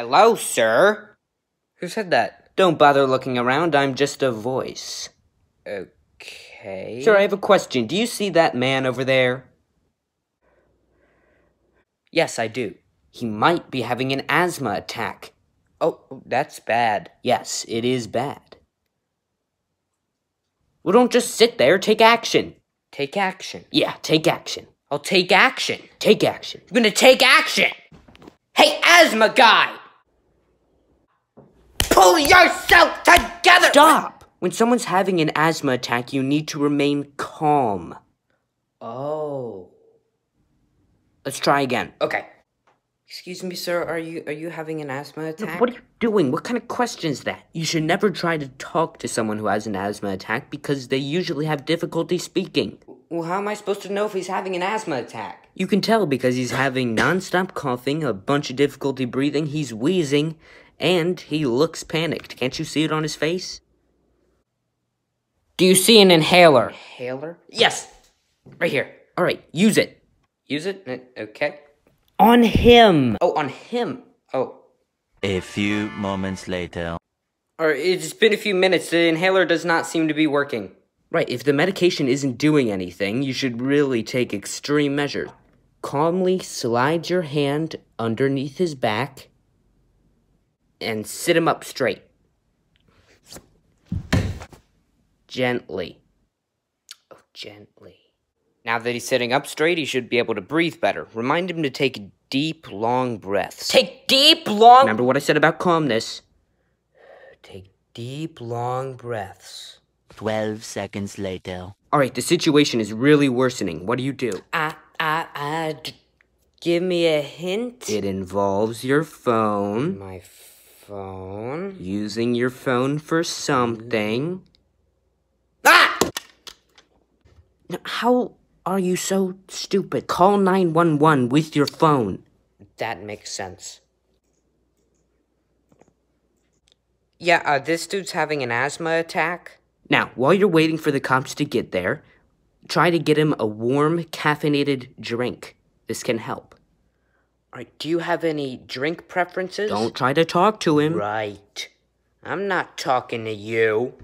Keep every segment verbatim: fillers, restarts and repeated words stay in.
Hello, sir. Who said that? Don't bother looking around, I'm just a voice. Okay. Sir, I have a question. Do you see that man over there? Yes, I do. He might be having an asthma attack. Oh, that's bad. Yes, it is bad. Well, don't just sit there. Take action. Take action. Yeah, take action. I'll take action. Take action. You're gonna take action. Hey, asthma guy! Pull yourself together! Stop! When someone's having an asthma attack, you need to remain calm. Oh. Let's try again. Okay. Excuse me, sir, are you are you having an asthma attack? What are you doing? What kind of question is that? You should never try to talk to someone who has an asthma attack because they usually have difficulty speaking. Well, how am I supposed to know if he's having an asthma attack? You can tell because he's having non-stop coughing, a bunch of difficulty breathing, he's wheezing, and he looks panicked. Can't you see it on his face? Do you see an inhaler? Inhaler? Yes! Right here. All right, use it. Use it? Okay. On him. Oh, on him. Oh. A few moments later. Or it's been a few minutes. The inhaler does not seem to be working. Right, if the medication isn't doing anything, you should really take extreme measures. Calmly slide your hand underneath his back and sit him up straight. Gently. Oh, gently. Now that he's sitting up straight, he should be able to breathe better. Remind him to take deep, long breaths. Take deep, long... Remember what I said about calmness. Take deep, long breaths. Twelve seconds later. All right, the situation is really worsening. What do you do? I, I, I... D give me a hint. It involves your phone. My phone? Using your phone for something. Ah! Now, how... are you so stupid? Call nine one one with your phone. That makes sense. Yeah, uh, this dude's having an asthma attack. Now, while you're waiting for the cops to get there, try to get him a warm, caffeinated drink. This can help. All right, do you have any drink preferences? Don't try to talk to him. Right. I'm not talking to you.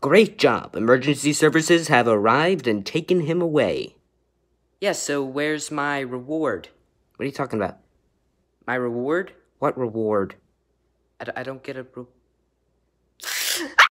Great job. Emergency services have arrived and taken him away. Yes, yeah, so where's my reward? What are you talking about? My reward? What reward? I, d I don't get a reward.